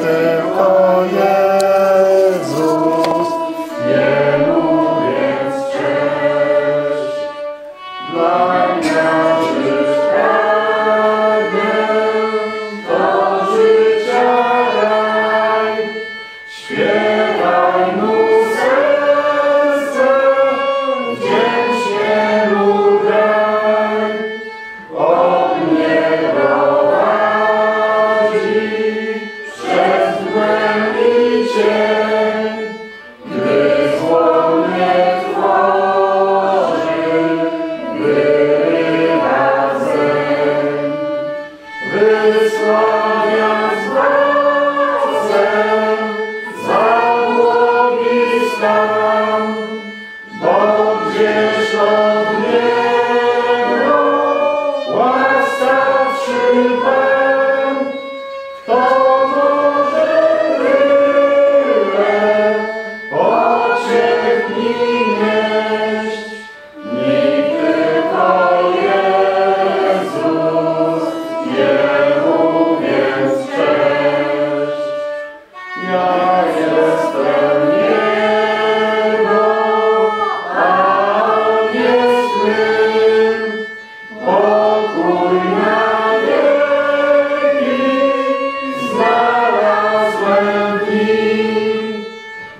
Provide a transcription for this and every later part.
tylko Jezus, Jemu więc cześć. Dla naszych pragnień do życia raj, śpiewaj mu serce, wdzięcznie mu graj. Od mnie prowadzi przez głęb i cień, gdy słonie tworzy, wyrywa zeń. Wysłania zbawcę, zabłogi stan, bo gdzieś od niego łaska przypadł. Kto może tyle pociech mi nieść? Nikt tylko Jezus, Jemu więc cześć. Ja jestem Jego, a On jest mym. Pokój na wieki znalazłem w Nim.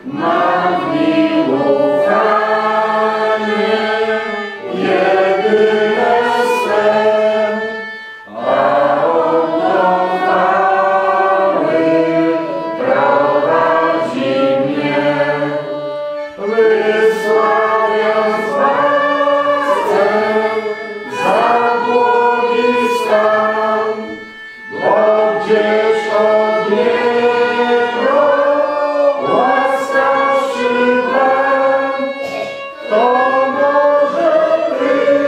Mam w Nim ufanie jedyne swe, a On do chwały prowadzi mnie. Wysławiam Zbawcę, zabłogosław, bo gdzieś od Niego łaska przybyła. Kto może tyle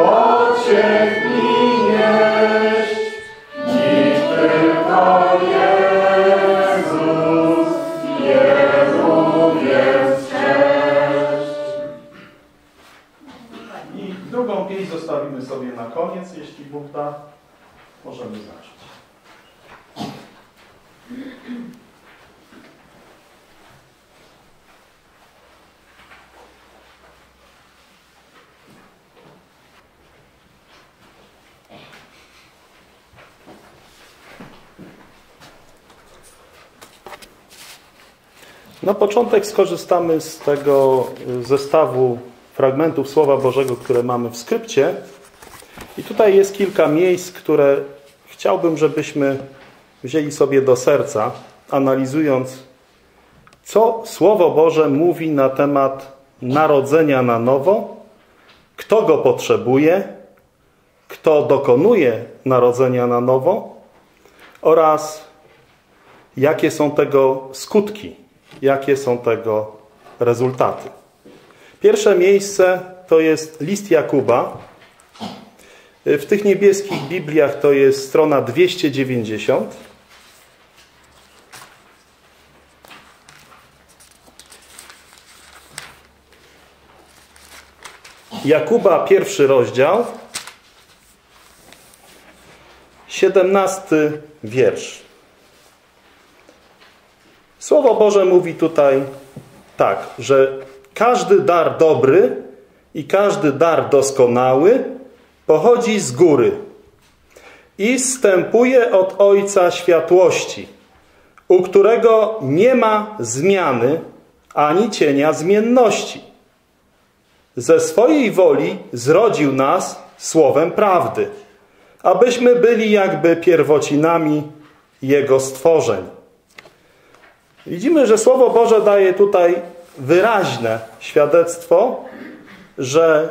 pociech mi nieść? Nikt tylko Jezus, Jemu więc cześć. I drugą pieśń zostawimy sobie na koniec, jeśli Bóg da, możemy zacząć. Na początek skorzystamy z tego zestawu fragmentów Słowa Bożego, które mamy w skrypcie. I tutaj jest kilka miejsc, które chciałbym, żebyśmy wzięli sobie do serca, analizując, co Słowo Boże mówi na temat narodzenia na nowo, kto go potrzebuje, kto dokonuje narodzenia na nowo oraz jakie są tego skutki, jakie są tego rezultaty. Pierwsze miejsce to jest list Jakuba. W tych niebieskich Bibliach to jest strona 290. Jakuba, 1 rozdział, 17 wiersz. Słowo Boże mówi tutaj tak, że każdy dar dobry i każdy dar doskonały pochodzi z góry i zstępuje od Ojca światłości, u którego nie ma zmiany ani cienia zmienności. Ze swojej woli zrodził nas słowem prawdy, abyśmy byli jakby pierwocinami Jego stworzeń. Widzimy, że Słowo Boże daje tutaj wyraźne świadectwo, że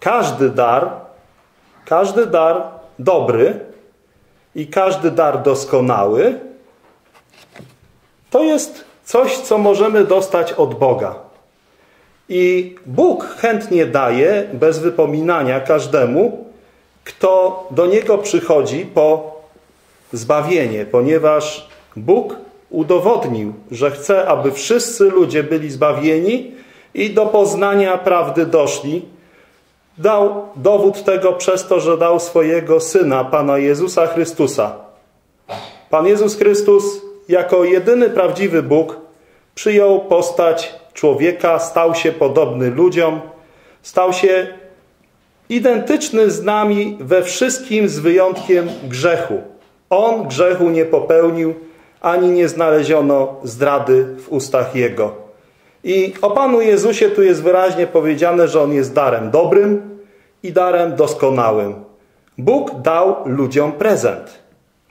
każdy dar dobry i każdy dar doskonały to jest coś, co możemy dostać od Boga. I Bóg chętnie daje, bez wypominania, każdemu, kto do Niego przychodzi po zbawienie, ponieważ Bóg udowodnił, że chce, aby wszyscy ludzie byli zbawieni i do poznania prawdy doszli. Dał dowód tego przez to, że dał swojego Syna, Pana Jezusa Chrystusa. Pan Jezus Chrystus jako jedyny prawdziwy Bóg przyjął postać człowieka, stał się podobny ludziom, stał się identyczny z nami we wszystkim z wyjątkiem grzechu. On grzechu nie popełnił, ani nie znaleziono zdrady w ustach Jego. I o Panu Jezusie tu jest wyraźnie powiedziane, że On jest darem dobrym i darem doskonałym. Bóg dał ludziom prezent.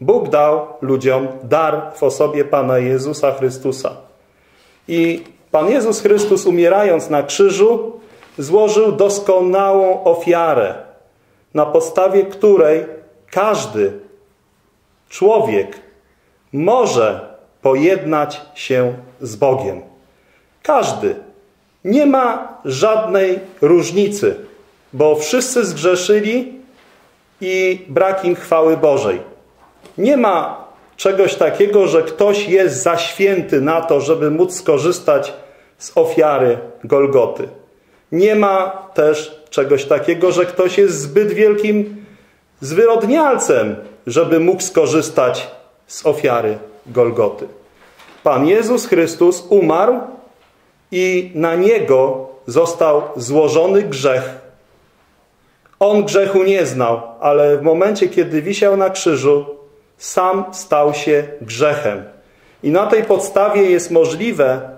Bóg dał ludziom dar w osobie Pana Jezusa Chrystusa. I Pan Jezus Chrystus, umierając na krzyżu, złożył doskonałą ofiarę, na podstawie której każdy człowiek może pojednać się z Bogiem. Każdy. Nie ma żadnej różnicy, bo wszyscy zgrzeszyli i brak im chwały Bożej. Nie ma czegoś takiego, że ktoś jest za święty na to, żeby móc skorzystać z ofiary Golgoty. Nie ma też czegoś takiego, że ktoś jest zbyt wielkim zwyrodnialcem, żeby mógł skorzystać z ofiary Golgoty. Pan Jezus Chrystus umarł i na Niego został złożony grzech. On grzechu nie znał, ale w momencie, kiedy wisiał na krzyżu, sam stał się grzechem. I na tej podstawie jest możliwe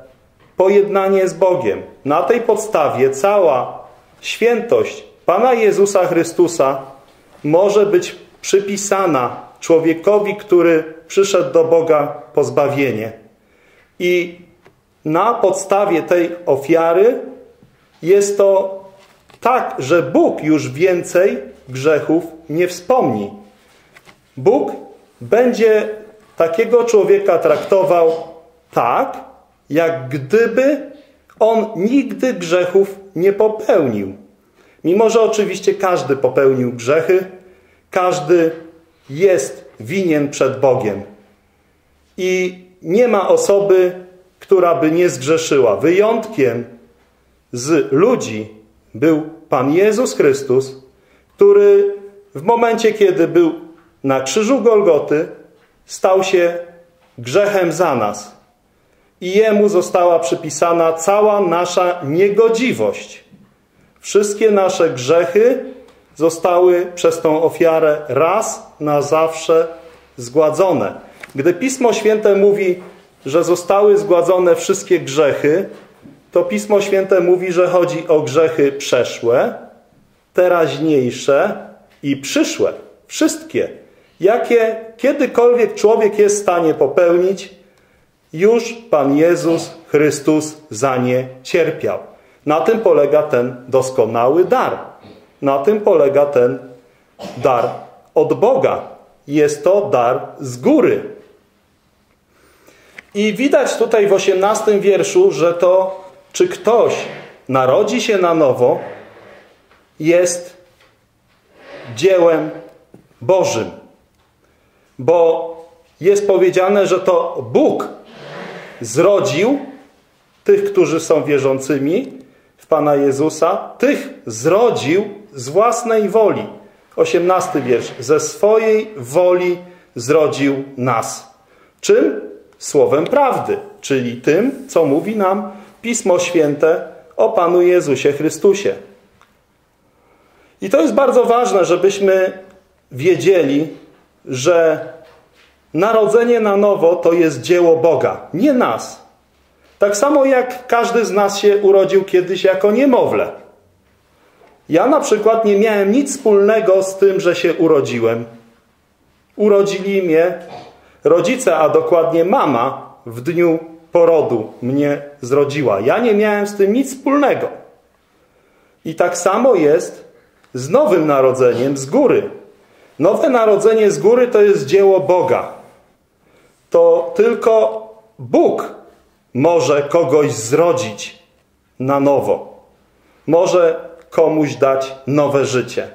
pojednanie z Bogiem. Na tej podstawie cała świętość Pana Jezusa Chrystusa może być przypisana człowiekowi, który przyszedł do Boga po zbawienie. I na podstawie tej ofiary jest to tak, że Bóg już więcej grzechów nie wspomni. Bóg będzie takiego człowieka traktował tak, jak gdyby on nigdy grzechów nie popełnił. Mimo że oczywiście każdy popełnił grzechy, każdy jest winien przed Bogiem. I nie ma osoby, która by nie zgrzeszyła. Wyjątkiem z ludzi był Pan Jezus Chrystus, który w momencie, kiedy był na krzyżu Golgoty, stał się grzechem za nas. I Jemu została przypisana cała nasza niegodziwość. Wszystkie nasze grzechy zostały przez tą ofiarę raz na zawsze zgładzone. Gdy Pismo Święte mówi, że zostały zgładzone wszystkie grzechy, to Pismo Święte mówi, że chodzi o grzechy przeszłe, teraźniejsze i przyszłe. Wszystkie, jakie kiedykolwiek człowiek jest w stanie popełnić, już Pan Jezus Chrystus za nie cierpiał. Na tym polega ten doskonały dar. Na tym polega ten dar od Boga. Jest to dar z góry. I widać tutaj w 18 wierszu, że to, czy ktoś narodzi się na nowo, jest dziełem Bożym. Bo jest powiedziane, że to Bóg zrodził tych, którzy są wierzącymi w Pana Jezusa, tych zrodził z własnej woli. 18 wiersz. Ze swojej woli zrodził nas. Czym? Słowem prawdy, czyli tym, co mówi nam Pismo Święte o Panu Jezusie Chrystusie. I to jest bardzo ważne, żebyśmy wiedzieli, że narodzenie na nowo to jest dzieło Boga, nie nas. Tak samo jak każdy z nas się urodził kiedyś jako niemowlę. Ja na przykład nie miałem nic wspólnego z tym, że się urodziłem. Urodzili mnie rodzice, a dokładnie mama w dniu porodu mnie zrodziła. Ja nie miałem z tym nic wspólnego. I tak samo jest z nowym narodzeniem z góry. Nowe narodzenie z góry to jest dzieło Boga. To tylko Bóg może kogoś zrodzić na nowo. Może komuś dać nowe życie.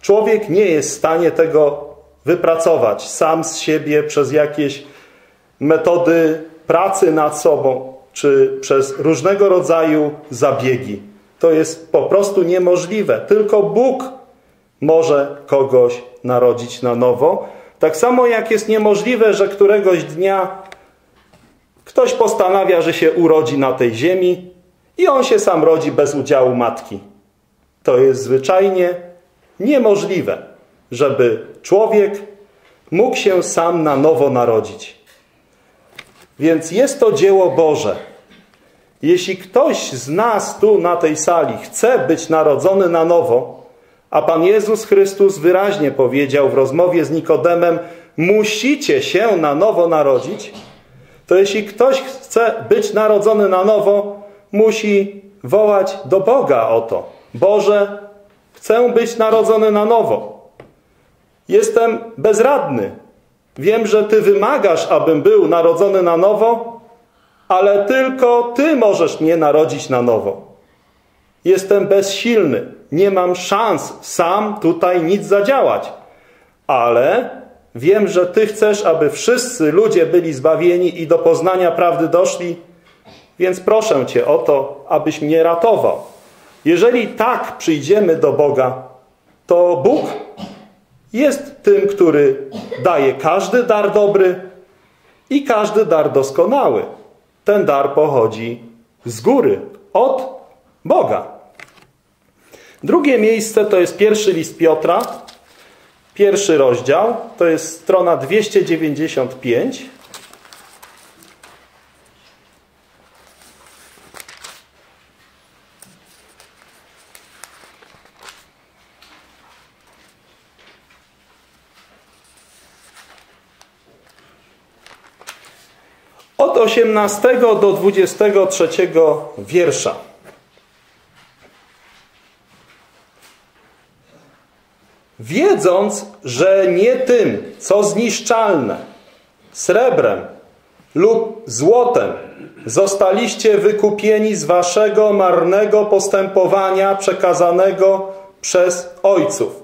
Człowiek nie jest w stanie tego wypracować sam z siebie przez jakieś metody pracy nad sobą czy przez różnego rodzaju zabiegi. To jest po prostu niemożliwe. Tylko Bóg może kogoś narodzić na nowo, Tak samo jak jest niemożliwe, że któregoś dnia ktoś postanawia, że się urodzi na tej ziemi i on się sam rodzi bez udziału matki. To jest zwyczajnie niemożliwe, żeby człowiek mógł się sam na nowo narodzić. Więc jest to dzieło Boże. Jeśli ktoś z nas tu na tej sali chce być narodzony na nowo, a Pan Jezus Chrystus wyraźnie powiedział w rozmowie z Nikodemem, musicie się na nowo narodzić, to jeśli ktoś chce być narodzony na nowo, musi wołać do Boga o to. Boże, chcę być narodzony na nowo. Jestem bezradny. Wiem, że Ty wymagasz, abym był narodzony na nowo, ale tylko Ty możesz mnie narodzić na nowo. Jestem bezsilny. Nie mam szans sam tutaj nic zadziałać. Ale wiem, że Ty chcesz, aby wszyscy ludzie byli zbawieni i do poznania prawdy doszli, więc proszę Cię o to, abyś mnie ratował. Jeżeli tak przyjdziemy do Boga, to Bóg jest tym, który daje każdy dar dobry i każdy dar doskonały. Ten dar pochodzi z góry, od Boga. Drugie miejsce to jest pierwszy list Piotra, pierwszy rozdział, to jest strona 295. Od 18 do 23 wiersza. Wiedząc, że nie tym, co zniszczalne, srebrem lub złotem zostaliście wykupieni z waszego marnego postępowania przekazanego przez ojców,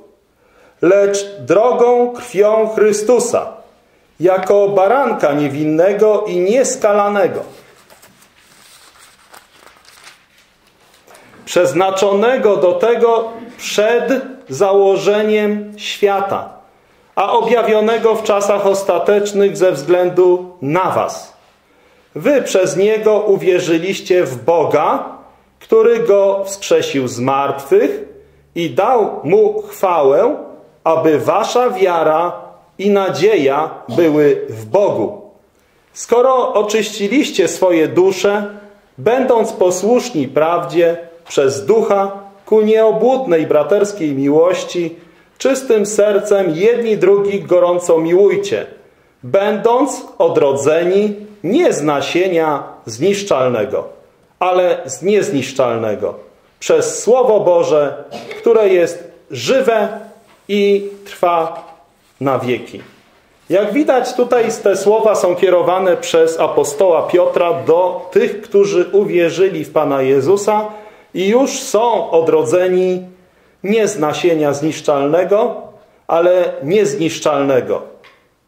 lecz drogą krwią Chrystusa, jako baranka niewinnego i nieskalanego, przeznaczonego do tego przed założeniem świata, a objawionego w czasach ostatecznych ze względu na was. Wy przez niego uwierzyliście w Boga, który go wskrzesił z martwych i dał mu chwałę, aby wasza wiara i nadzieja były w Bogu. Skoro oczyściliście swoje dusze, będąc posłuszni prawdzie przez Ducha ku nieobłudnej braterskiej miłości, czystym sercem jedni drugich gorąco miłujcie, będąc odrodzeni nie z nasienia zniszczalnego, ale z niezniszczalnego, przez Słowo Boże, które jest żywe i trwa na wieki. Jak widać, tutaj te słowa są kierowane przez apostoła Piotra do tych, którzy uwierzyli w Pana Jezusa i już są odrodzeni nie z nasienia zniszczalnego, ale niezniszczalnego.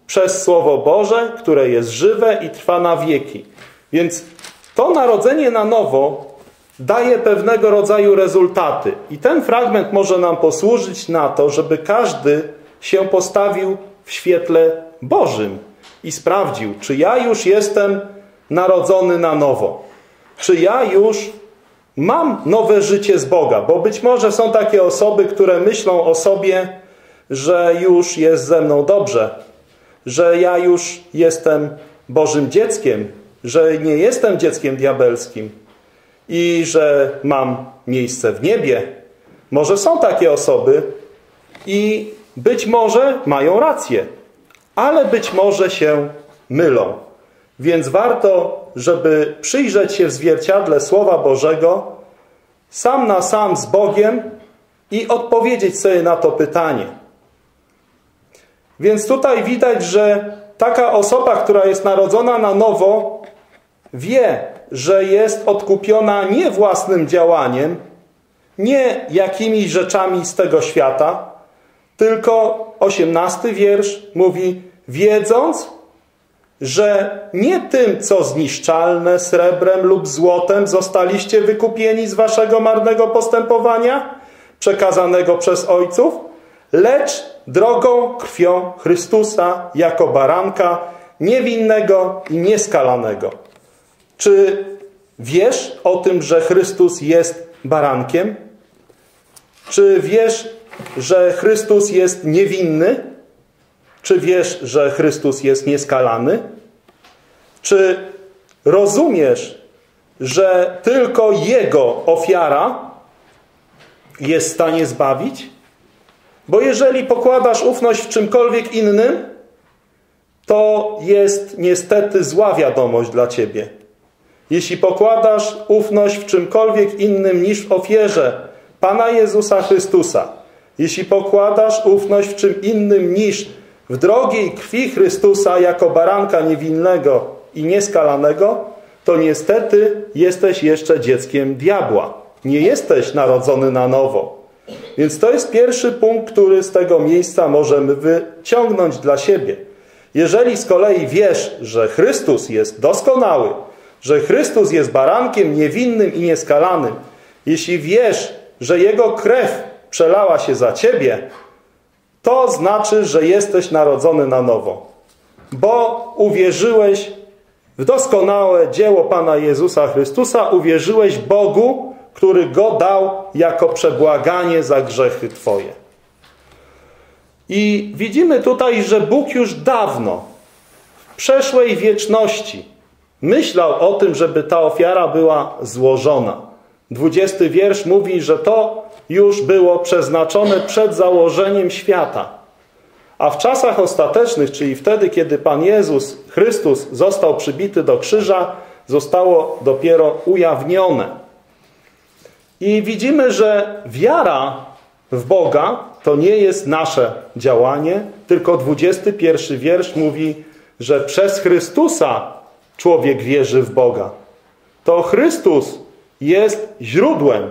Przez Słowo Boże, które jest żywe i trwa na wieki. Więc to narodzenie na nowo daje pewnego rodzaju rezultaty. I ten fragment może nam posłużyć na to, żeby każdy się postawił w świetle Bożym i sprawdził, czy ja już jestem narodzony na nowo, czy ja już mam nowe życie z Boga, bo być może są takie osoby, które myślą o sobie, że już jest ze mną dobrze, że ja już jestem Bożym dzieckiem, że nie jestem dzieckiem diabelskim i że mam miejsce w niebie. Może są takie osoby i być może mają rację, ale być może się mylą. Więc warto, żeby przyjrzeć się w zwierciadle Słowa Bożego sam na sam z Bogiem i odpowiedzieć sobie na to pytanie. Więc tutaj widać, że taka osoba, która jest narodzona na nowo, wie, że jest odkupiona nie własnym działaniem, nie jakimiś rzeczami z tego świata, tylko 18 wiersz mówi, wiedząc, że nie tym, co zniszczalne srebrem lub złotem zostaliście wykupieni z waszego marnego postępowania, przekazanego przez ojców, lecz drogą krwią Chrystusa jako baranka niewinnego i nieskalanego. Czy wiesz o tym, że Chrystus jest barankiem? Czy wiesz, że Chrystus jest niewinny? Czy wiesz, że Chrystus jest nieskalany? Czy rozumiesz, że tylko Jego ofiara jest w stanie zbawić? Bo jeżeli pokładasz ufność w czymkolwiek innym, to jest niestety zła wiadomość dla ciebie. Jeśli pokładasz ufność w czymkolwiek innym niż w ofierze Pana Jezusa Chrystusa, jeśli pokładasz ufność w czym innym niż w drogiej krwi Chrystusa jako baranka niewinnego i nieskalanego, to niestety jesteś jeszcze dzieckiem diabła. Nie jesteś narodzony na nowo. Więc to jest pierwszy punkt, który z tego miejsca możemy wyciągnąć dla siebie. Jeżeli z kolei wiesz, że Chrystus jest doskonały, że Chrystus jest barankiem niewinnym i nieskalanym, jeśli wiesz, że Jego krew przelała się za ciebie, to znaczy, że jesteś narodzony na nowo. Bo uwierzyłeś w doskonałe dzieło Pana Jezusa Chrystusa, uwierzyłeś Bogu, który Go dał jako przebłaganie za grzechy twoje. I widzimy tutaj, że Bóg już dawno, w przeszłej wieczności, myślał o tym, żeby ta ofiara była złożona. 20 wiersz mówi, że to już było przeznaczone przed założeniem świata. A w czasach ostatecznych, czyli wtedy, kiedy Pan Jezus Chrystus został przybity do krzyża, zostało dopiero ujawnione. I widzimy, że wiara w Boga to nie jest nasze działanie, tylko 21 wiersz mówi, że przez Chrystusa człowiek wierzy w Boga. To Chrystus jest źródłem.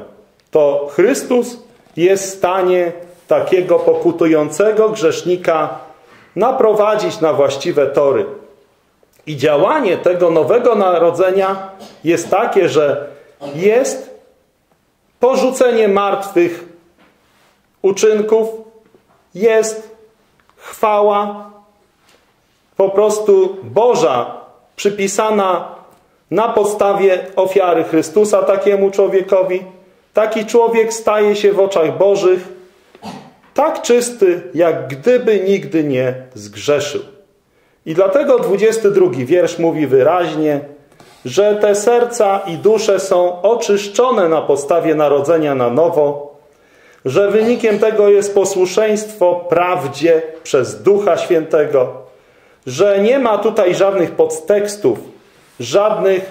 To Chrystus jest w stanie takiego pokutującego grzesznika naprowadzić na właściwe tory. I działanie tego nowego narodzenia jest takie, że jest porzucenie martwych uczynków, jest chwała po prostu Boża przypisana na podstawie ofiary Chrystusa takiemu człowiekowi. Taki człowiek staje się w oczach Bożych tak czysty, jak gdyby nigdy nie zgrzeszył. I dlatego 22 wiersz mówi wyraźnie, że te serca i dusze są oczyszczone na podstawie narodzenia na nowo, że wynikiem tego jest posłuszeństwo prawdzie przez Ducha Świętego, że nie ma tutaj żadnych podtekstów, żadnych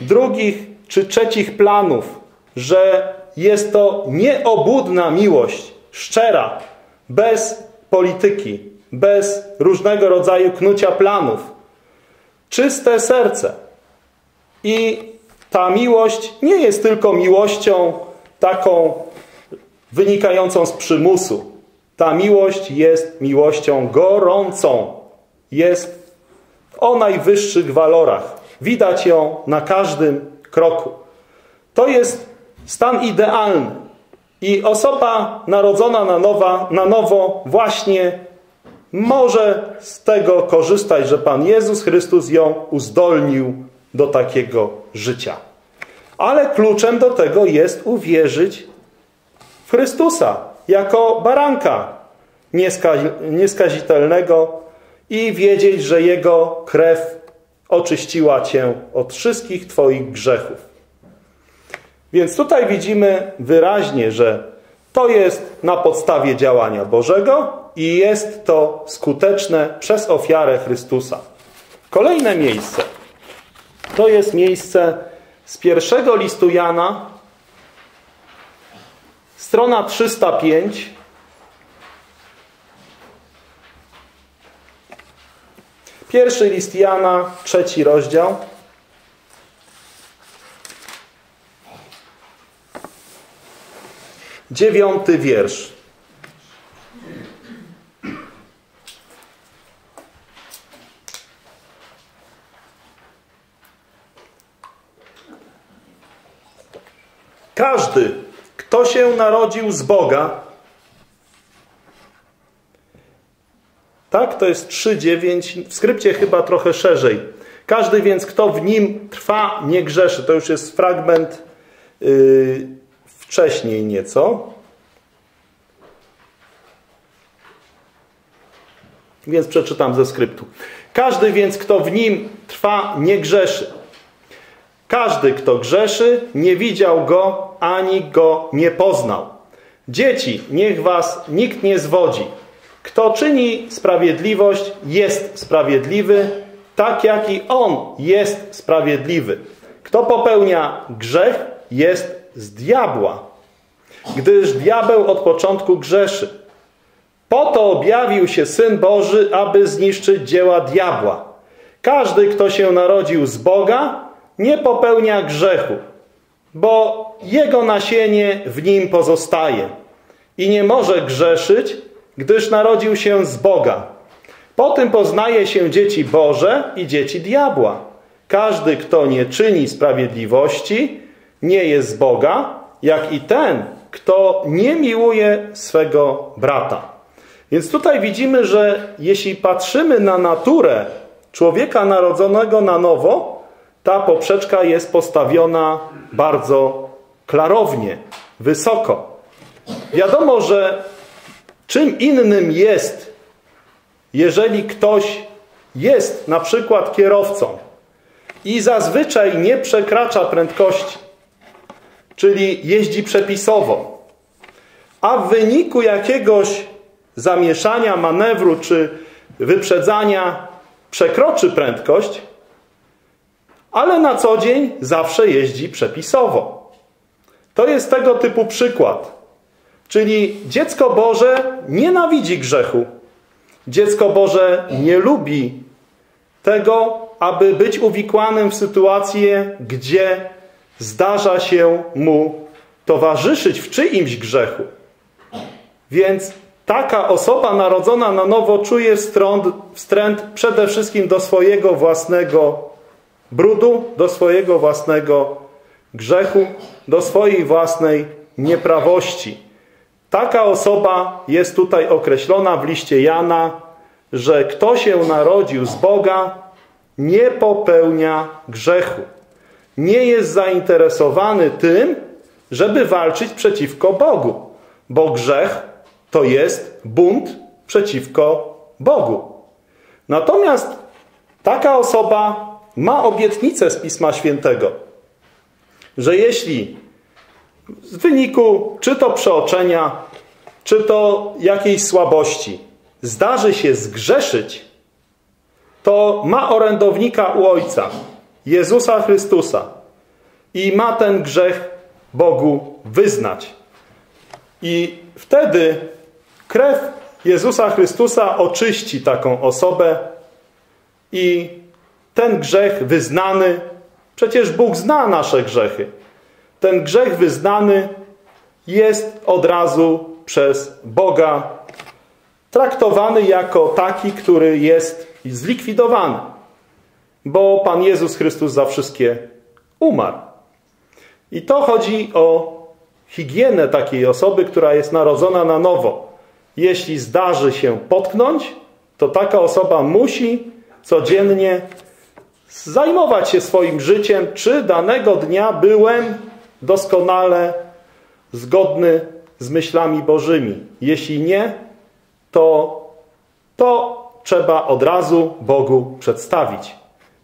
drugich czy trzecich planów, że jest to nieobłudna miłość, szczera, bez polityki, bez różnego rodzaju knucia planów. Czyste serce. I ta miłość nie jest tylko miłością taką wynikającą z przymusu. Ta miłość jest miłością gorącą. Jest o najwyższych walorach. Widać ją na każdym kroku. To jest stan idealny. I osoba narodzona na nowo właśnie może z tego korzystać, że Pan Jezus Chrystus ją uzdolnił do takiego życia. Ale kluczem do tego jest uwierzyć w Chrystusa jako baranka nieskazitelnego i wiedzieć, że Jego krew oczyściła cię od wszystkich twoich grzechów. Więc tutaj widzimy wyraźnie, że to jest na podstawie działania Bożego i jest to skuteczne przez ofiarę Chrystusa. Kolejne miejsce. To jest miejsce z pierwszego listu Jana, strona 305. Pierwszy list Jana, 3 rozdział. Dziewiąty wiersz. Każdy, kto się narodził z Boga, to jest 3:9, w skrypcie chyba trochę szerzej. Każdy więc, kto w nim trwa, nie grzeszy. To już jest fragment wcześniej nieco. Więc przeczytam ze skryptu. Każdy więc, kto w nim trwa, nie grzeszy. Każdy, kto grzeszy, nie widział go, ani go nie poznał. Dzieci, niech was nikt nie zwodzi. Kto czyni sprawiedliwość, jest sprawiedliwy, tak jak i on jest sprawiedliwy. Kto popełnia grzech, jest z diabła, gdyż diabeł od początku grzeszy. Po to objawił się Syn Boży, aby zniszczyć dzieła diabła. Każdy, kto się narodził z Boga, nie popełnia grzechu, bo jego nasienie w nim pozostaje. I nie może grzeszyć, gdyż narodził się z Boga. Po tym poznaje się dzieci Boże i dzieci diabła. Każdy, kto nie czyni sprawiedliwości, nie jest z Boga, jak i ten, kto nie miłuje swego brata. Więc tutaj widzimy, że jeśli patrzymy na naturę człowieka narodzonego na nowo, ta poprzeczka jest postawiona bardzo klarownie, wysoko. Wiadomo, że czym innym jest, jeżeli ktoś jest na przykład kierowcą i zazwyczaj nie przekracza prędkości, czyli jeździ przepisowo, a w wyniku jakiegoś zamieszania, manewru czy wyprzedzania przekroczy prędkość, ale na co dzień zawsze jeździ przepisowo. To jest tego typu przykład. Czyli dziecko Boże nienawidzi grzechu. Dziecko Boże nie lubi tego, aby być uwikłanym w sytuację, gdzie zdarza się mu towarzyszyć w czyimś grzechu. Więc taka osoba narodzona na nowo czuje wstręt przede wszystkim do swojego własnego brudu, do swojego własnego grzechu, do swojej własnej nieprawości. Taka osoba jest tutaj określona w liście Jana, że kto się narodził z Boga, nie popełnia grzechu. Nie jest zainteresowany tym, żeby walczyć przeciwko Bogu, bo grzech to jest bunt przeciwko Bogu. Natomiast taka osoba ma obietnicę z Pisma Świętego, że jeśli w wyniku czy to przeoczenia, czy to jakiejś słabości zdarzy się zgrzeszyć, to ma orędownika u Ojca, Jezusa Chrystusa, i ma ten grzech Bogu wyznać. I wtedy krew Jezusa Chrystusa oczyści taką osobę i ten grzech wyznany, przecież Bóg zna nasze grzechy, ten grzech wyznany jest od razu przez Boga traktowany jako taki, który jest zlikwidowany, bo Pan Jezus Chrystus za wszystkie umarł. I to chodzi o higienę takiej osoby, która jest narodzona na nowo. Jeśli zdarzy się potknąć, to taka osoba musi codziennie zajmować się swoim życiem, czy danego dnia byłem doskonale zgodny z myślami Bożymi. Jeśli nie, to trzeba od razu Bogu przedstawić.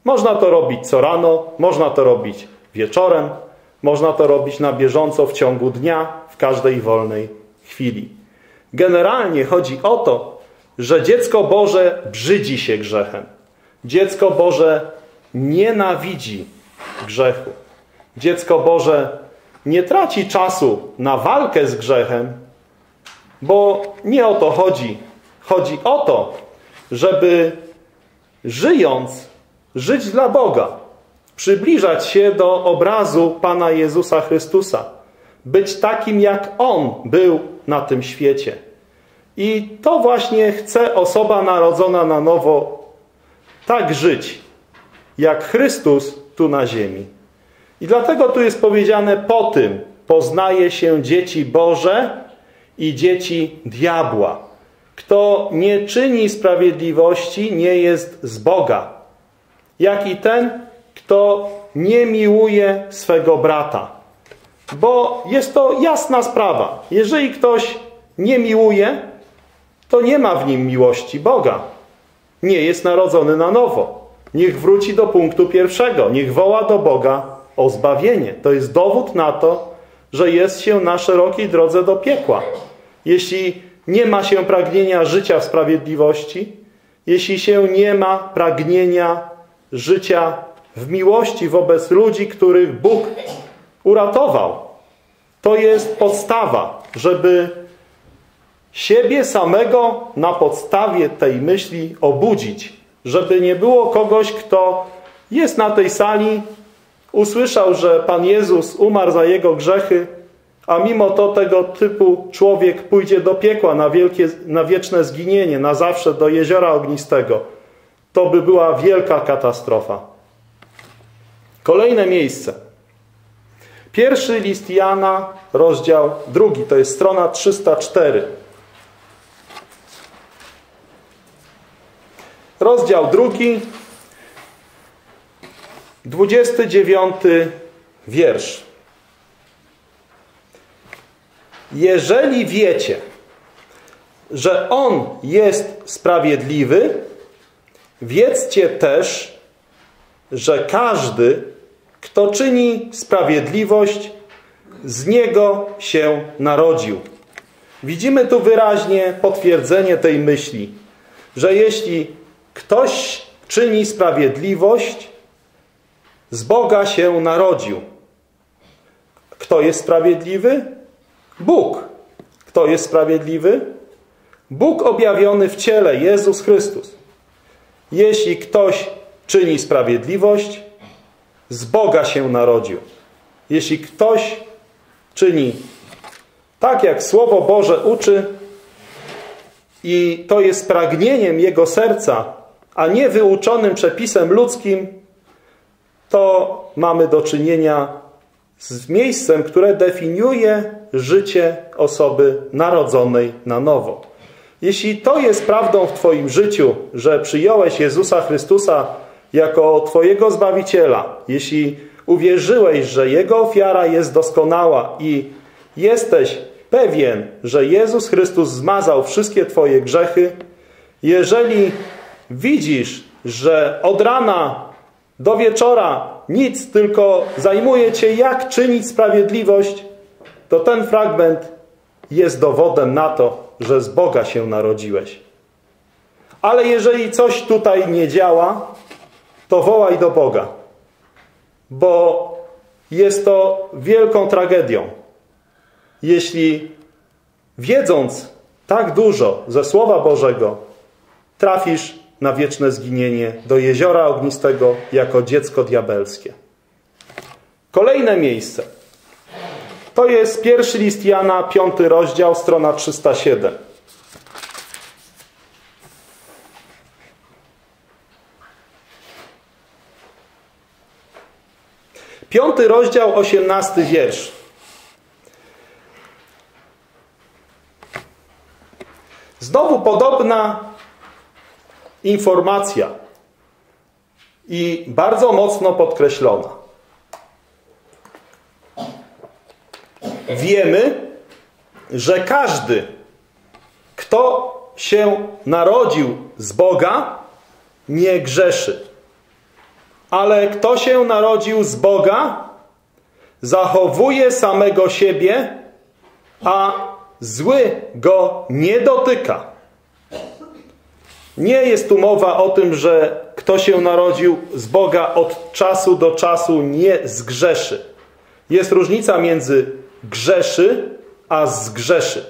Można to robić co rano, można to robić wieczorem, można to robić na bieżąco w ciągu dnia, w każdej wolnej chwili. Generalnie chodzi o to, że dziecko Boże brzydzi się grzechem. Dziecko Boże nienawidzi grzechu. Dziecko Boże nie traci czasu na walkę z grzechem, bo nie o to chodzi. Chodzi o to, żeby żyć dla Boga, przybliżać się do obrazu Pana Jezusa Chrystusa, być takim, jak On był na tym świecie. I to właśnie chce osoba narodzona na nowo, tak żyć, jak Chrystus tu na ziemi. I dlatego tu jest powiedziane: po tym poznaje się dzieci Boże i dzieci diabła. Kto nie czyni sprawiedliwości, nie jest z Boga, jak i ten, kto nie miłuje swego brata. Bo jest to jasna sprawa. Jeżeli ktoś nie miłuje, to nie ma w nim miłości Boga. Nie jest narodzony na nowo. Niech wróci do punktu pierwszego. Niech woła do Boga o zbawienie. To jest dowód na to, że jest się na szerokiej drodze do piekła. Jeśli nie ma się pragnienia życia w sprawiedliwości, jeśli się nie ma pragnienia życia w miłości wobec ludzi, których Bóg uratował. To jest podstawa, żeby siebie samego na podstawie tej myśli obudzić. Żeby nie było kogoś, kto jest na tej sali, usłyszał, że Pan Jezus umarł za jego grzechy, a mimo to tego typu człowiek pójdzie do piekła na wieczne zginienie, na zawsze do jeziora ognistego. To by była wielka katastrofa. Kolejne miejsce. Pierwszy list Jana, rozdział 2. To jest strona 304. Rozdział 2, 29 wiersz. Jeżeli wiecie, że On jest sprawiedliwy, wiedzcie też, że każdy, kto czyni sprawiedliwość, z Niego się narodził. Widzimy tu wyraźnie potwierdzenie tej myśli, że jeśli ktoś czyni sprawiedliwość, z Boga się narodził. Kto jest sprawiedliwy? Bóg. Kto jest sprawiedliwy? Bóg objawiony w ciele, Jezus Chrystus. Jeśli ktoś czyni sprawiedliwość, z Boga się narodził. Jeśli ktoś czyni tak, jak Słowo Boże uczy, i to jest pragnieniem jego serca, a nie wyuczonym przepisem ludzkim, to mamy do czynienia z miejscem, które definiuje życie osoby narodzonej na nowo. Jeśli to jest prawdą w Twoim życiu, że przyjąłeś Jezusa Chrystusa jako Twojego Zbawiciela, jeśli uwierzyłeś, że Jego ofiara jest doskonała i jesteś pewien, że Jezus Chrystus zmazał wszystkie Twoje grzechy, jeżeli widzisz, że od rana do wieczora nic, tylko zajmuje Cię, jak czynić sprawiedliwość, to ten fragment jest dowodem na to, że z Boga się narodziłeś. Ale jeżeli coś tutaj nie działa, to wołaj do Boga, bo jest to wielką tragedią. Jeśli wiedząc tak dużo ze Słowa Bożego, trafisz na wieczne zginienie do jeziora ognistego jako dziecko diabelskie. Kolejne miejsce. To jest pierwszy list Jana, 5 rozdział, strona 307. Piąty rozdział, 18 wiersz. Znowu podobna informacja i bardzo mocno podkreślona. Wiemy, że każdy, kto się narodził z Boga, nie grzeszy. Ale kto się narodził z Boga, zachowuje samego siebie, a zły go nie dotyka. Nie jest tu mowa o tym, że kto się narodził z Boga od czasu do czasu nie zgrzeszy. Jest różnica między grzeszy a zgrzeszy.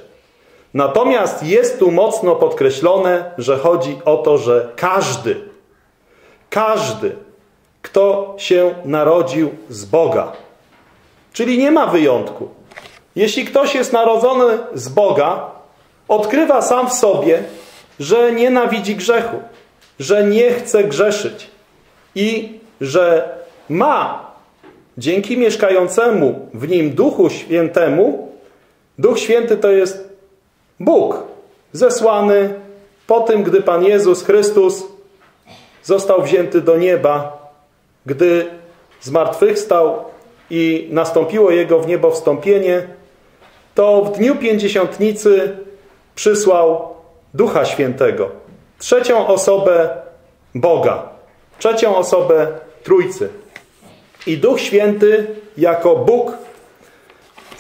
Natomiast jest tu mocno podkreślone, że chodzi o to, że każdy, kto się narodził z Boga. Czyli nie ma wyjątku. Jeśli ktoś jest narodzony z Boga, odkrywa sam w sobie, że nienawidzi grzechu, że nie chce grzeszyć i że ma dzięki mieszkającemu w nim Duchu Świętemu, Duch Święty to jest Bóg, zesłany po tym, gdy Pan Jezus Chrystus został wzięty do nieba, gdy zmartwychwstał i nastąpiło Jego w niebo wstąpienie, to w dniu Pięćdziesiątnicy przysłał Ducha Świętego, trzecią osobę Boga, trzecią osobę Trójcy. I Duch Święty jako Bóg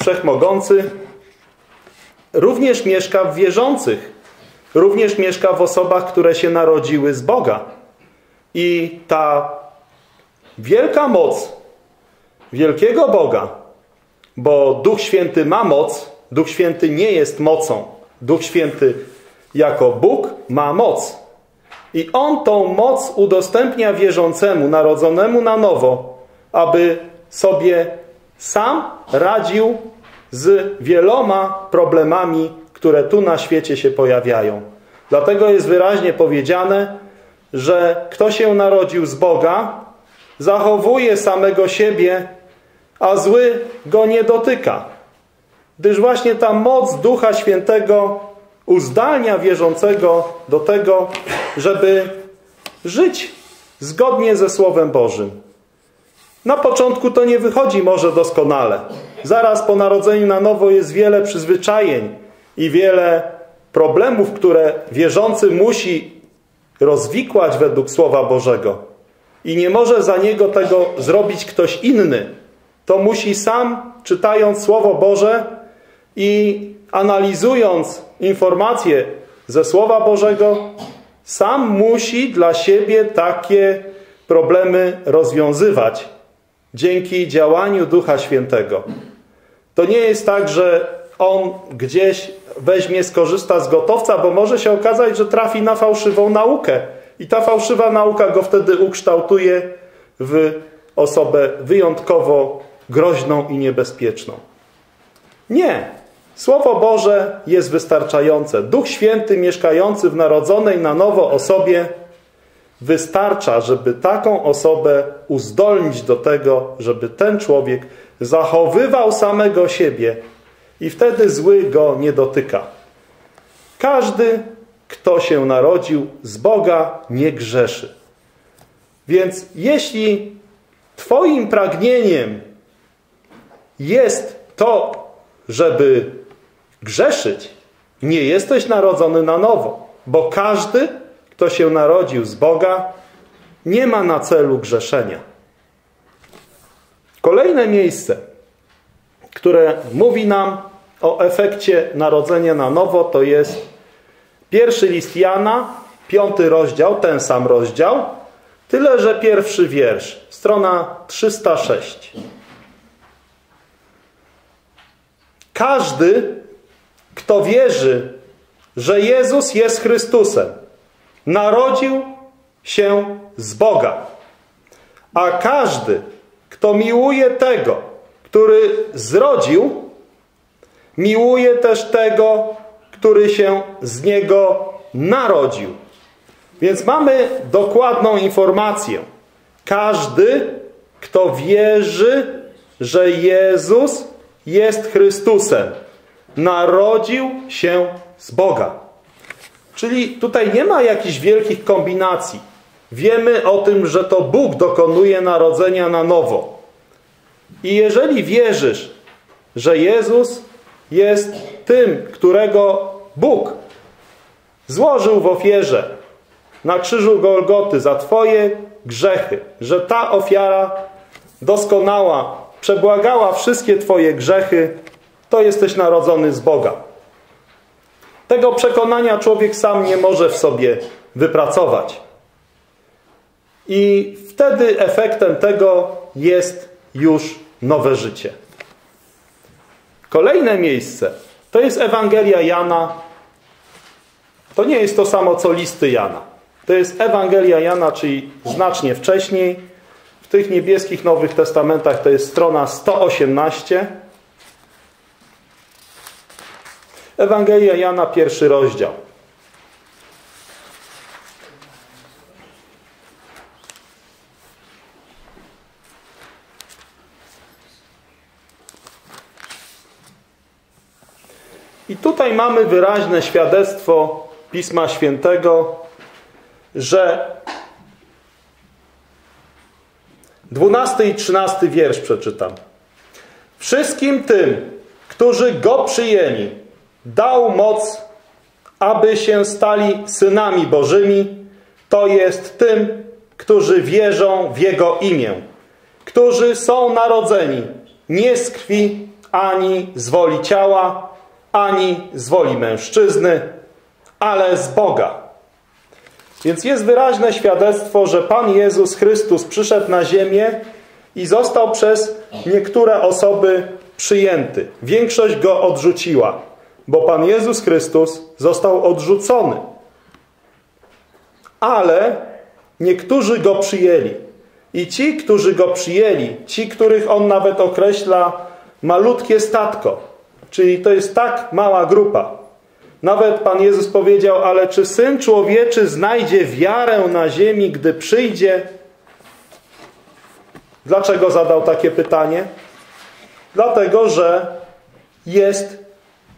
Wszechmogący również mieszka w wierzących, również mieszka w osobach, które się narodziły z Boga. I ta wielka moc wielkiego Boga, bo Duch Święty ma moc, Duch Święty nie jest mocą. Duch Święty jako Bóg ma moc. I On tą moc udostępnia wierzącemu, narodzonemu na nowo, aby sobie sam radził z wieloma problemami, które tu na świecie się pojawiają. Dlatego jest wyraźnie powiedziane, że kto się narodził z Boga, zachowuje samego siebie, a zły go nie dotyka. Gdyż właśnie ta moc Ducha Świętego uzdalnia wierzącego do tego, żeby żyć zgodnie ze Słowem Bożym. Na początku to nie wychodzi może doskonale. Zaraz po narodzeniu na nowo jest wiele przyzwyczajeń i wiele problemów, które wierzący musi rozwikłać według Słowa Bożego. I nie może za niego tego zrobić ktoś inny. To musi sam, czytając Słowo Boże i analizując informacje ze Słowa Bożego, sam musi dla siebie takie problemy rozwiązywać. Dzięki działaniu Ducha Świętego. To nie jest tak, że on gdzieś weźmie, skorzysta z gotowca, bo może się okazać, że trafi na fałszywą naukę. I ta fałszywa nauka go wtedy ukształtuje w osobę wyjątkowo groźną i niebezpieczną. Nie. Słowo Boże jest wystarczające. Duch Święty mieszkający w narodzonej na nowo osobie wystarcza, żeby taką osobę uzdolnić do tego, żeby ten człowiek zachowywał samego siebie i wtedy zły go nie dotyka. Każdy, kto się narodził z Boga, nie grzeszy. Więc jeśli twoim pragnieniem jest to, żeby grzeszyć, nie jesteś narodzony na nowo, bo każdy, kto się narodził z Boga, nie ma na celu grzeszenia. Kolejne miejsce, które mówi nam o efekcie narodzenia na nowo, to jest pierwszy list Jana, 5. rozdział, ten sam rozdział, tyle że 1. wiersz, strona 306. Każdy, kto wierzy, że Jezus jest Chrystusem, narodził się z Boga. A każdy, kto miłuje tego, który zrodził, miłuje też tego, który się z niego narodził. Więc mamy dokładną informację. Każdy, kto wierzy, że Jezus jest Chrystusem, narodził się z Boga. Czyli tutaj nie ma jakichś wielkich kombinacji. Wiemy o tym, że to Bóg dokonuje narodzenia na nowo. I jeżeli wierzysz, że Jezus jest tym, którego Bóg złożył w ofierze na krzyżu Golgoty za twoje grzechy, że ta ofiara doskonała przebłagała wszystkie twoje grzechy, to jesteś narodzony z Boga. Tego przekonania człowiek sam nie może w sobie wypracować. I wtedy efektem tego jest już nowe życie. Kolejne miejsce to jest Ewangelia Jana. To nie jest to samo co listy Jana. To jest Ewangelia Jana, czyli znacznie wcześniej. W tych niebieskich Nowych Testamentach to jest strona 118. Ewangelia Jana, 1. rozdział. I tutaj mamy wyraźne świadectwo Pisma Świętego, że 12 i 13 wiersz przeczytam. Wszystkim tym, którzy Go przyjęli, dał moc, aby się stali synami Bożymi, to jest tym, którzy wierzą w Jego imię, którzy są narodzeni nie z krwi, ani z woli ciała, ani z woli mężczyzny, ale z Boga. Więc jest wyraźne świadectwo, że Pan Jezus Chrystus przyszedł na ziemię i został przez niektóre osoby przyjęty. Większość Go odrzuciła, bo Pan Jezus Chrystus został odrzucony. Ale niektórzy Go przyjęli. I ci, którzy Go przyjęli, ci, których On nawet określa malutkie statko, czyli to jest tak mała grupa. Nawet Pan Jezus powiedział, ale czy Syn Człowieczy znajdzie wiarę na ziemi, gdy przyjdzie? Dlaczego zadał takie pytanie? Dlatego, że jest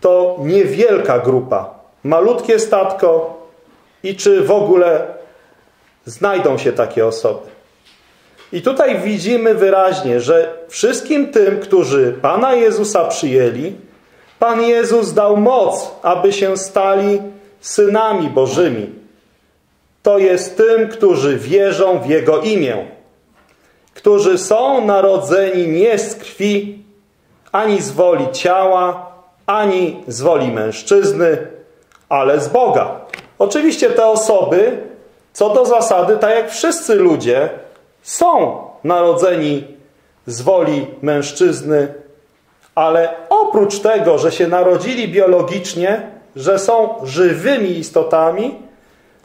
to niewielka grupa. Malutkie statko i czy w ogóle znajdą się takie osoby. I tutaj widzimy wyraźnie, że wszystkim tym, którzy Pana Jezusa przyjęli, Pan Jezus dał moc, aby się stali synami Bożymi. To jest tym, którzy wierzą w Jego imię, którzy są narodzeni nie z krwi, ani z woli ciała, ani z woli mężczyzny, ale z Boga. Oczywiście te osoby, co do zasady, tak jak wszyscy ludzie, są narodzeni z woli mężczyzny, ale oprócz tego, że się narodzili biologicznie, że są żywymi istotami,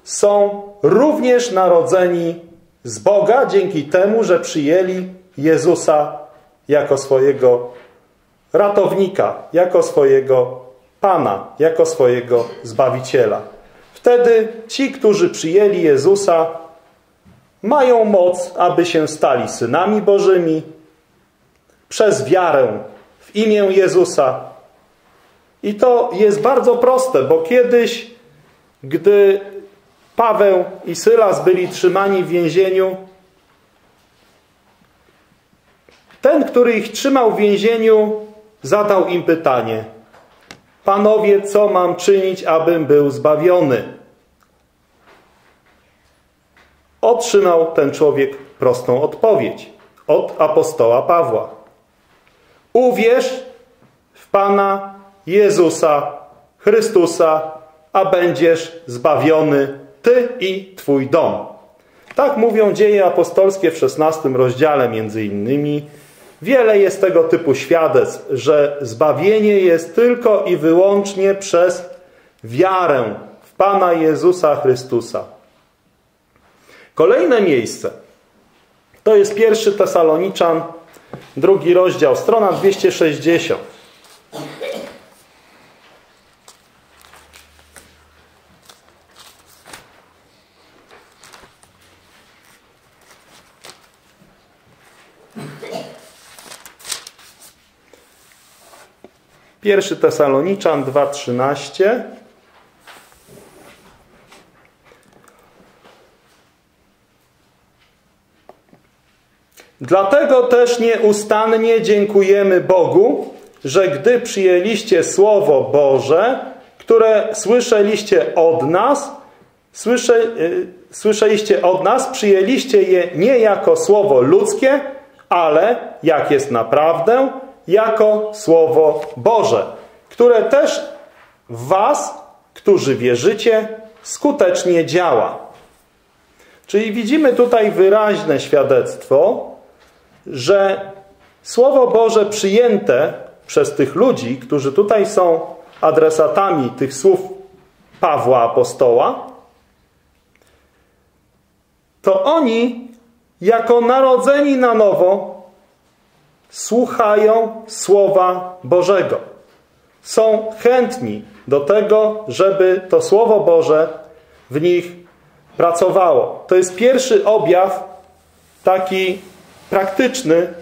są również narodzeni z Boga dzięki temu, że przyjęli Jezusa jako swojego ratownika, jako swojego Pana, jako swojego Zbawiciela. Wtedy ci, którzy przyjęli Jezusa, mają moc, aby się stali synami Bożymi przez wiarę w imię Jezusa. I to jest bardzo proste, bo kiedyś, gdy Paweł i Sylas byli trzymani w więzieniu, ten, który ich trzymał w więzieniu, zadał im pytanie: panowie, co mam czynić, abym był zbawiony? Otrzymał ten człowiek prostą odpowiedź od apostoła Pawła. Uwierz w Pana Jezusa Chrystusa, a będziesz zbawiony ty i twój dom. Tak mówią Dzieje Apostolskie w 16 rozdziale między innymi. Wiele jest tego typu świadectw, że zbawienie jest tylko i wyłącznie przez wiarę w Pana Jezusa Chrystusa. Kolejne miejsce to jest 1 Tesaloniczan, 2 rozdział, strona 260. Pierwszy Tesaloniczan 2:13. Dlatego też nieustannie dziękujemy Bogu, że gdy przyjęliście Słowo Boże, które słyszeliście od nas, przyjęliście je nie jako słowo ludzkie, ale, jak jest naprawdę, jako Słowo Boże, które też w was, którzy wierzycie, skutecznie działa. Czyli widzimy tutaj wyraźne świadectwo, że Słowo Boże przyjęte przez tych ludzi, którzy tutaj są adresatami tych słów Pawła Apostoła, to oni jako narodzeni na nowo słuchają Słowa Bożego. Są chętni do tego, żeby to Słowo Boże w nich pracowało. To jest pierwszy objaw taki praktyczny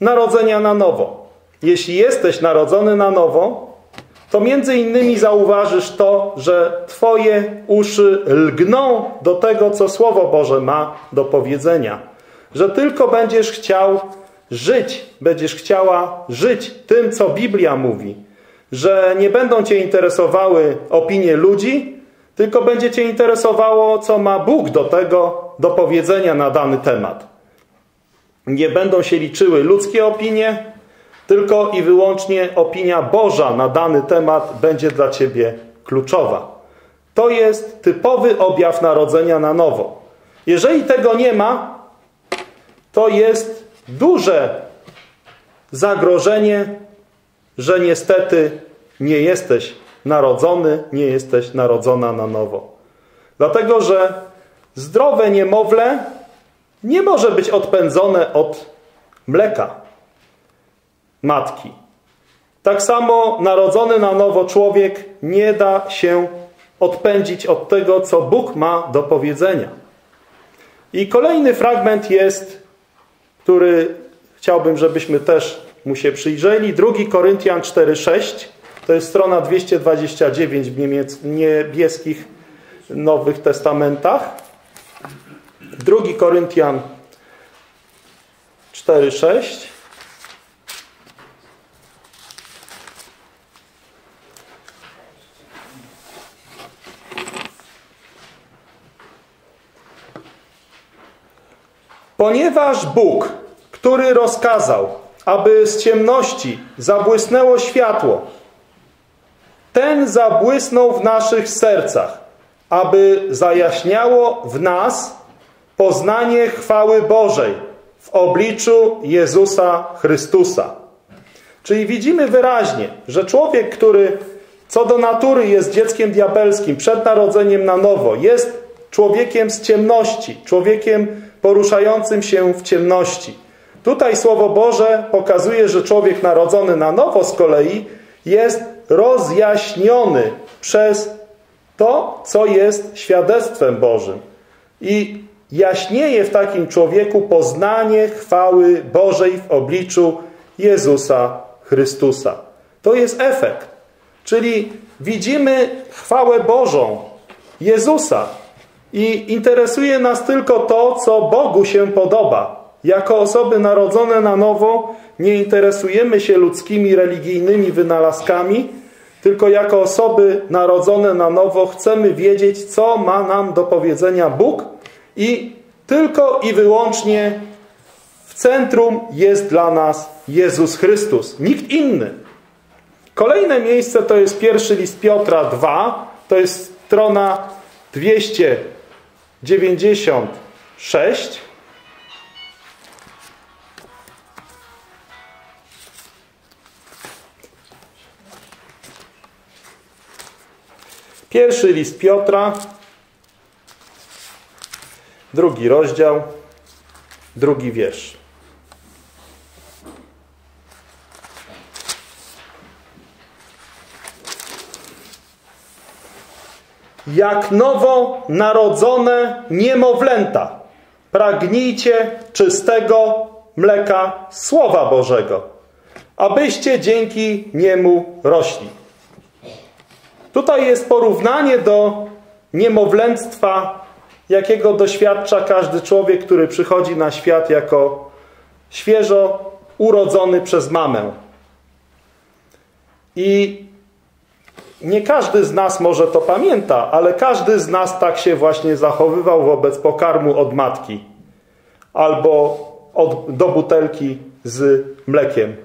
narodzenia na nowo. Jeśli jesteś narodzony na nowo, to między innymi zauważysz to, że twoje uszy lgną do tego, co Słowo Boże ma do powiedzenia. Że tylko będziesz chciał żyć, będziesz chciała żyć tym, co Biblia mówi. Że nie będą cię interesowały opinie ludzi, tylko będzie cię interesowało, co ma Bóg do powiedzenia na dany temat. Nie będą się liczyły ludzkie opinie, tylko i wyłącznie opinia Boża na dany temat będzie dla ciebie kluczowa. To jest typowy objaw narodzenia na nowo. Jeżeli tego nie ma, to jest duże zagrożenie, że niestety nie jesteś narodzony, nie jesteś narodzona na nowo. Dlatego, że zdrowe niemowlę nie może być odpędzone od mleka matki. Tak samo narodzony na nowo człowiek nie da się odpędzić od tego, co Bóg ma do powiedzenia. I kolejny fragment jest, który chciałbym, żebyśmy też mu się przyjrzeli. 2 Koryntian 4,6. To jest strona 229 w niebieskich Nowych Testamentach. 2 Koryntian 4,6. Ponieważ Bóg, który rozkazał, aby z ciemności zabłysnęło światło, ten zabłysnął w naszych sercach, aby zajaśniało w nas poznanie chwały Bożej w obliczu Jezusa Chrystusa. Czyli widzimy wyraźnie, że człowiek, który co do natury jest dzieckiem diabelskim, przed narodzeniem na nowo, jest człowiekiem z ciemności, człowiekiem poruszającym się w ciemności. Tutaj Słowo Boże pokazuje, że człowiek narodzony na nowo z kolei jest rozjaśniony przez to, co jest świadectwem Bożym. I jaśnieje w takim człowieku poznanie chwały Bożej w obliczu Jezusa Chrystusa. To jest efekt. Czyli widzimy chwałę Bożą, Jezusa. I interesuje nas tylko to, co Bogu się podoba. Jako osoby narodzone na nowo nie interesujemy się ludzkimi, religijnymi wynalazkami, tylko jako osoby narodzone na nowo chcemy wiedzieć, co ma nam do powiedzenia Bóg i tylko i wyłącznie w centrum jest dla nas Jezus Chrystus, nikt inny. Kolejne miejsce to jest pierwszy list Piotra 2, to jest strona 296. Pierwszy list Piotra, 2 rozdział, 2 wiersz. Jak nowo narodzone niemowlęta, pragnijcie czystego mleka Słowa Bożego, abyście dzięki niemu rośli. Tutaj jest porównanie do niemowlęctwa, jakiego doświadcza każdy człowiek, który przychodzi na świat jako świeżo urodzony przez mamę. I nie każdy z nas może to pamięta, ale każdy z nas tak się właśnie zachowywał wobec pokarmu od matki albo do butelki z mlekiem.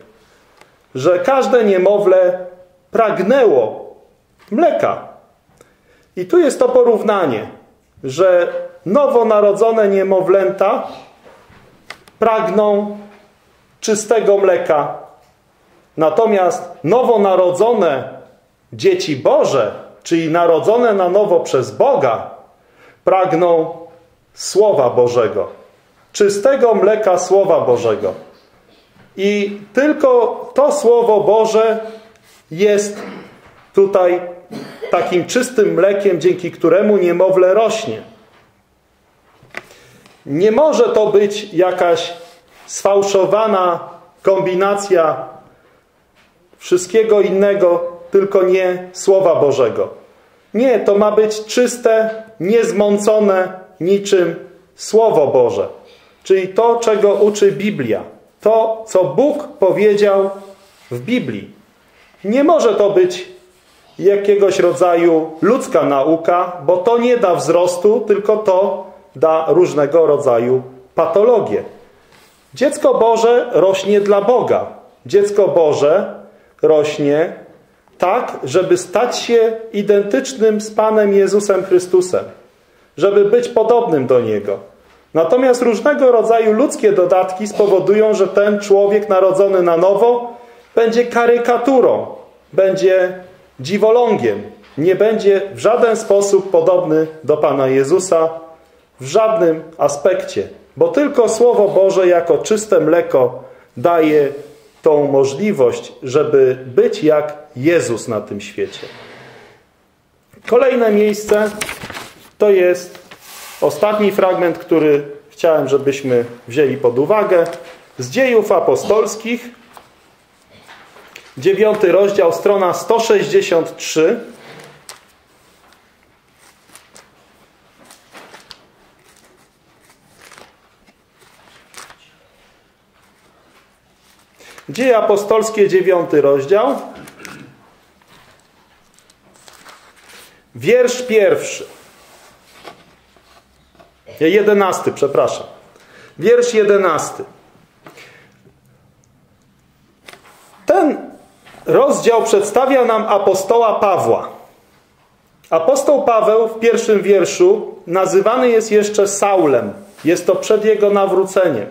Że każde niemowlę pragnęło mleka. I tu jest to porównanie, że nowonarodzone niemowlęta pragną czystego mleka, natomiast nowonarodzone dzieci Boże, czyli narodzone na nowo przez Boga, pragną Słowa Bożego, czystego mleka Słowa Bożego. I tylko to Słowo Boże jest tutaj takim czystym mlekiem, dzięki któremu niemowlę rośnie. Nie może to być jakaś sfałszowana kombinacja wszystkiego innego, tylko nie Słowa Bożego. Nie, to ma być czyste, niezmącone niczym Słowo Boże. Czyli to, czego uczy Biblia. To, co Bóg powiedział w Biblii. Nie może to być jakiegoś rodzaju ludzka nauka, bo to nie da wzrostu, tylko to da różnego rodzaju patologie. Dziecko Boże rośnie dla Boga. Dziecko Boże rośnie tak, żeby stać się identycznym z Panem Jezusem Chrystusem. Żeby być podobnym do Niego. Natomiast różnego rodzaju ludzkie dodatki spowodują, że ten człowiek narodzony na nowo będzie karykaturą, będzie dziwolągiem. Nie będzie w żaden sposób podobny do Pana Jezusa w żadnym aspekcie. Bo tylko Słowo Boże jako czyste mleko daje tą możliwość, żeby być jak Jezus na tym świecie. Kolejne miejsce to jest ostatni fragment, który chciałem, żebyśmy wzięli pod uwagę. Z Dziejów Apostolskich, 9 rozdział, strona 163. Dzieje Apostolskie, 9 rozdział. Wiersz 1. 11, przepraszam. Wiersz 11. Ten rozdział przedstawia nam apostoła Pawła. Apostoł Paweł w pierwszym wierszu nazywany jest jeszcze Saulem. Jest to przed jego nawróceniem.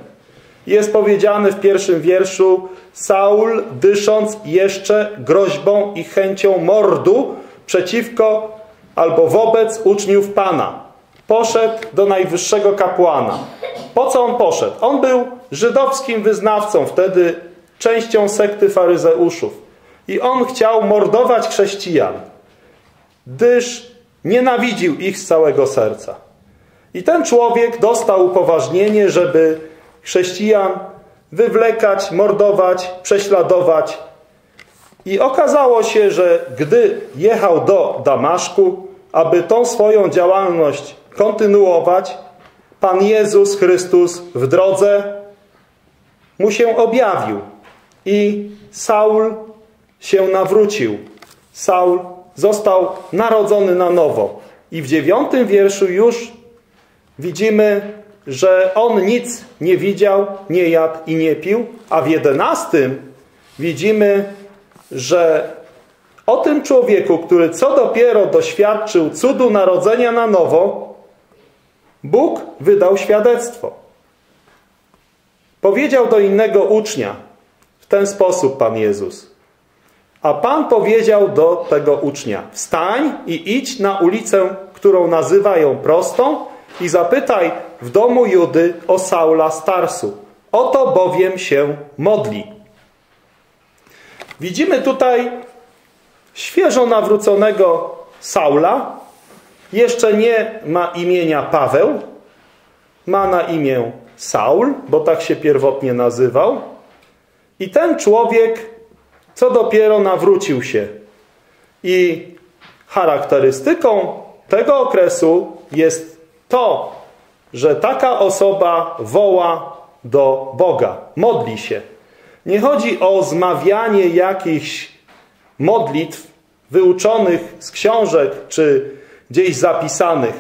Jest powiedziany w pierwszym wierszu: Saul, dysząc jeszcze groźbą i chęcią mordu przeciwko albo wobec uczniów Pana, poszedł do najwyższego kapłana. Po co on poszedł? On był żydowskim wyznawcą, wtedy częścią sekty faryzeuszów. I on chciał mordować chrześcijan, gdyż nienawidził ich z całego serca. I ten człowiek dostał upoważnienie, żeby chrześcijan wywlekać, mordować, prześladować. I okazało się, że gdy jechał do Damaszku, aby tą swoją działalność kontynuować, Pan Jezus Chrystus w drodze mu się objawił i Saul się nawrócił. Saul został narodzony na nowo. I w 9 wierszu już widzimy, że on nic nie widział, nie jadł i nie pił, a w 11 widzimy, że o tym człowieku, który co dopiero doświadczył cudu narodzenia na nowo, Bóg wydał świadectwo. Powiedział do innego ucznia w ten sposób Pan Jezus. A Pan powiedział do tego ucznia: wstań i idź na ulicę, którą nazywają Prostą, i zapytaj w domu Judy o Saula z Tarsu. Oto bowiem się modli. Widzimy tutaj świeżo nawróconego Saula. Jeszcze nie ma imienia Paweł. Ma na imię Saul, bo tak się pierwotnie nazywał. I ten człowiek co dopiero nawrócił się. I charakterystyką tego okresu jest to, że taka osoba woła do Boga, modli się. Nie chodzi o zmawianie jakichś modlitw wyuczonych z książek czy gdzieś zapisanych.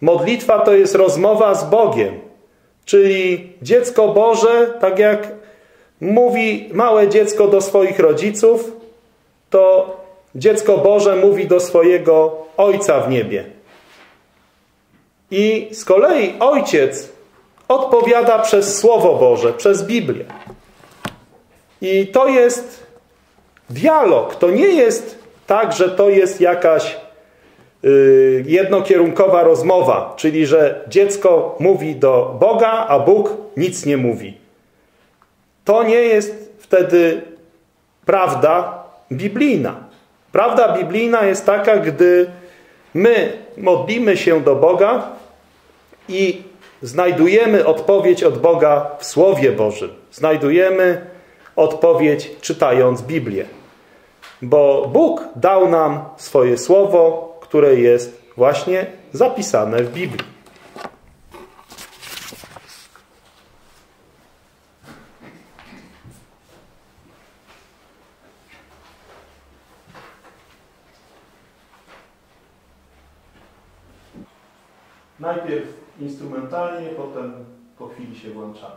Modlitwa to jest rozmowa z Bogiem. Czyli dziecko Boże, tak jak mówi małe dziecko do swoich rodziców, to dziecko Boże mówi do swojego Ojca w niebie. I z kolei Ojciec odpowiada przez Słowo Boże, przez Biblię. I to jest dialog. To nie jest tak, że to jest jakaś jednokierunkowa rozmowa. Czyli, że dziecko mówi do Boga, a Bóg nic nie mówi. To nie jest wtedy prawda biblijna. Prawda biblijna jest taka, gdy my modlimy się do Boga i znajdujemy odpowiedź od Boga w Słowie Bożym. Znajdujemy odpowiedź czytając Biblię. bo Bóg dał nam swoje słowo, które jest właśnie zapisane w Biblii. Najpierw instrumentalnie, potem po chwili się włączamy.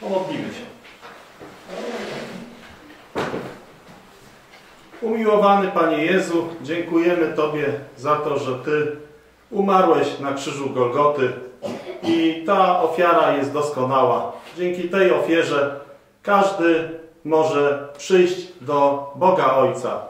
Pomodlimy się. Umiłowany Panie Jezu, dziękujemy Tobie za to, że Ty umarłeś na krzyżu Golgoty i ta ofiara jest doskonała. Dzięki tej ofierze każdy może przyjść do Boga Ojca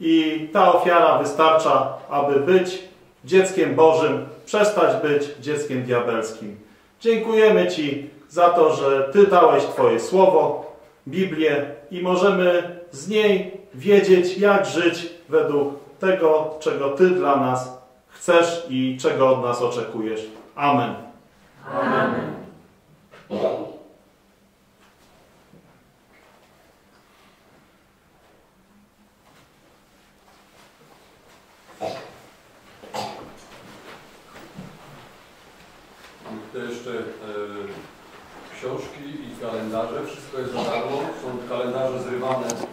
i ta ofiara wystarcza, aby być dzieckiem Bożym, przestać być dzieckiem diabelskim. Dziękujemy Ci za to, że Ty dałeś Twoje Słowo, Biblię i możemy z niej wiedzieć, jak żyć według tego, czego Ty dla nas chcesz i czego od nas oczekujesz. Amen. Amen. To jeszcze książki i kalendarze. Wszystko jest za darmo. Są kalendarze zrywane